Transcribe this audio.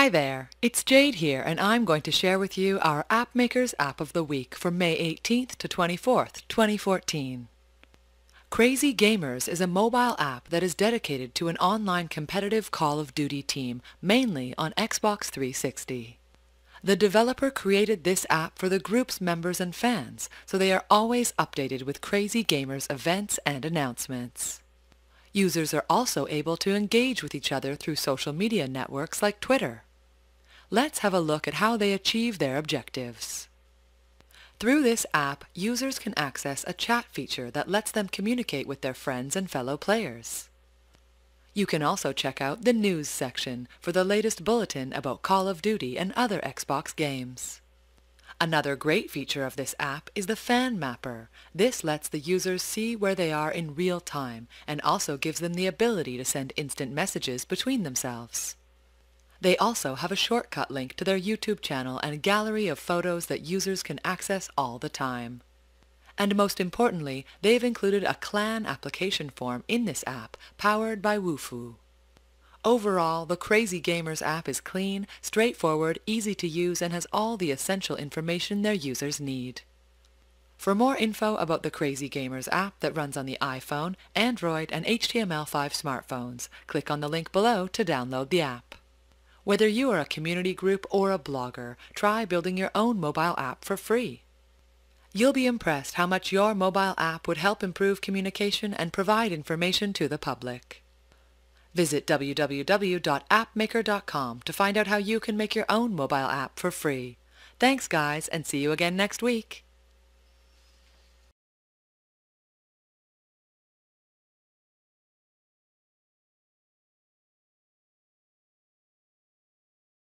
Hi there, it's Jade here and I'm going to share with you our AppMaker's App of the Week for May 18th to 24th, 2014. Crazy Gamers is a mobile app that is dedicated to an online competitive Call of Duty team, mainly on Xbox 360. The developer created this app for the group's members and fans, so they are always updated with Crazy Gamers events and announcements. Users are also able to engage with each other through social media networks like Twitter. Let's have a look at how they achieve their objectives. Through this app, users can access a chat feature that lets them communicate with their friends and fellow players. You can also check out the news section for the latest bulletin about Call of Duty and other Xbox games. Another great feature of this app is the Fan Mapper. This lets the users see where they are in real time and also gives them the ability to send instant messages between themselves. They also have a shortcut link to their YouTube channel and a gallery of photos that users can access all the time. And most importantly, they've included a clan application form in this app, powered by Wufoo. Overall, the Crazy Gamers app is clean, straightforward, easy to use, and has all the essential information their users need. For more info about the Crazy Gamers app that runs on the iPhone, Android, and HTML5 smartphones, click on the link below to download the app. Whether you are a community group or a blogger, try building your own mobile app for free. You'll be impressed how much your mobile app would help improve communication and provide information to the public. Visit www.appmaker.com to find out how you can make your own mobile app for free. Thanks guys, and see you again next week.